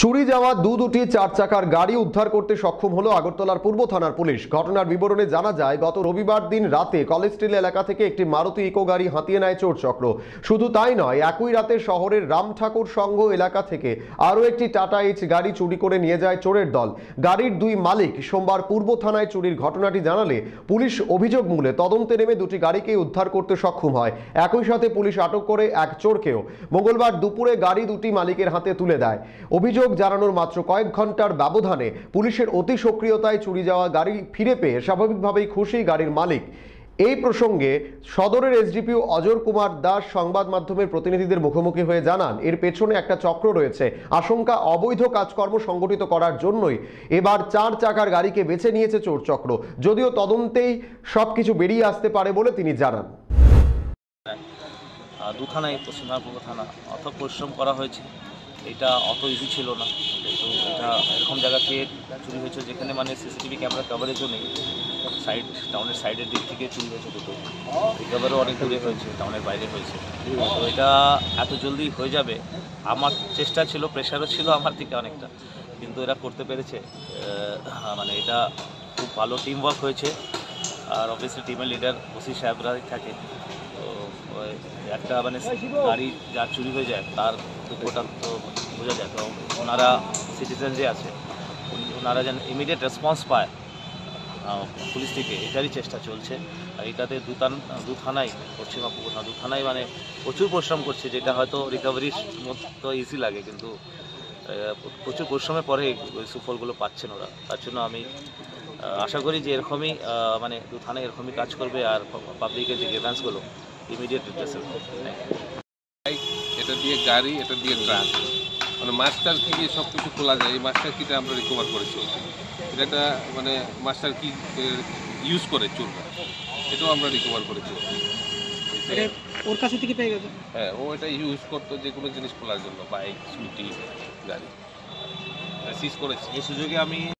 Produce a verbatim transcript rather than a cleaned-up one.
চুরি যাওয়া দুই দুটি চার চাকার গাড়ি উদ্ধার করতে সক্ষম হলো আগরতলার পূর্ব থানার পুলিশ। ঘটনার বিবরণে জানা যায়, গত রবিবার দিন রাতে কলেজ স্ট্রিট এলাকা থেকে একটি মারুতি ইকো গাড়ি হাতিয়ে নেয় চোর চক্র। শুধু তাই নয়, একই রাতে শহরের রামঠাকুর সংঘ এলাকা থেকে আরও একটি টাটা এইচ গাড়ি চুরি করে নিয়ে যায় চোরের দল। গাড়ির দুই মালিক সোমবার পূর্ব থানায় চুরির ঘটনাটি জানালে পুলিশ অভিযোগ মূলে তদন্তে নেমে দুটি গাড়িকে উদ্ধার করতে সক্ষম হয়। একই সাথে পুলিশ আটক করে এক চোরকেও। মঙ্গলবার দুপুরে গাড়ি দুটি মালিকের হাতে তুলে দেয়। অভিযোগ জানানোর মাত্র কয়েক ঘন্টার ব্যবধানে পুলিশের অতি সক্রিয়তায় চুরি যাওয়া গাড়ি ফিরে পেয়ে স্বাভাবিকভাবেই খুশি গাড়ির মালিক। এই প্রসঙ্গে সদরের এসডিপিও অজর কুমার দাস সংবাদ মাধ্যমের প্রতিনিধিদের মুখোমুখি হয়ে জানান, এর পেছনে একটা চক্র রয়েছে। আশঙ্কা, অবৈধ কাজকর্ম সংগঠিত করার জন্যই এবার চার চাকার গাড়িকে বেছে নিয়েছে চোর চক্র। যদিও তদন্তেই সবকিছু বেরিয়ে আসতে পারে বলে তিনি জানান। দুখানায় পশ্চিমবঙ্গ থানা অর্থাৎ পরিশ্রম করা হয়েছে, এটা অত ইজি ছিল না। তো এটা এরকম জায়গা থেকে চুরি হয়েছে যেখানে মানে সিসিটিভি ক্যামেরা কভারেজও নেই। সাইড টাউনের সাইডের দিক থেকে চুরি হয়েছে, দুটো রিকভারও অনেক দূরে হয়েছে, টাউনের বাইরে হয়েছে। তো এটা এত জলদি হয়ে যাবে আমার চেষ্টা ছিল, প্রেশারও ছিল আমার থেকে অনেকটা, কিন্তু এরা করতে পেরেছে। মানে এটা খুব ভালো টিম ওয়ার্ক হয়েছে। আর অবভিয়াসলি টিমের লিডার ওসি সাহেবরাই থাকে। একটা মানে গাড়ি যা চুরি হয়ে যায় তার দুঃখটা তো বোঝা যায়। তো ওনারা সিটিজেন যে আছে ওনারা যেন ইমিডিয়েট রেসপন্স পায় পুলিশ থেকে, এটারই চেষ্টা চলছে। আর এটাতে দুতান দু থানায় পশ্চিমবঙ্গ থানা দু থানায় মানে প্রচুর পরিশ্রম করছে, যেটা হয়তো রিকভারির মতো ইজি লাগে, কিন্তু প্রচুর পরিশ্রমের পরে ওই সুফলগুলো পাচ্ছেন ওরা। তার জন্য আমি আশা করি যে এরকমই মানে দু থানায় এরকমই কাজ করবে। আর পাবলিকের যে গ্রিভেন্সগুলো ইমিডিয়েট রিপ্লেসেল করবে। এটা দিয়ে গাড়ি, এটা দিয়ে ট্রাক, মানে মাস্টার কি দিয়ে সব কিছু খোলা যায়। এই মাস্টার কিটা আমরা রিকভার করেছি। এটা একটা মানে মাস্টার কি ইউজ করে চোরটা, এটাও আমরা রিকভার করেছি। ওর কাছে থেকে পেয়ে গেছে। হ্যাঁ, ও এটা ইউজ করতো যে কোনো জিনিস খোলার জন্য, বাইক, স্কুটি, গাড়ি সিজ করেছি। এই সুযোগে আমি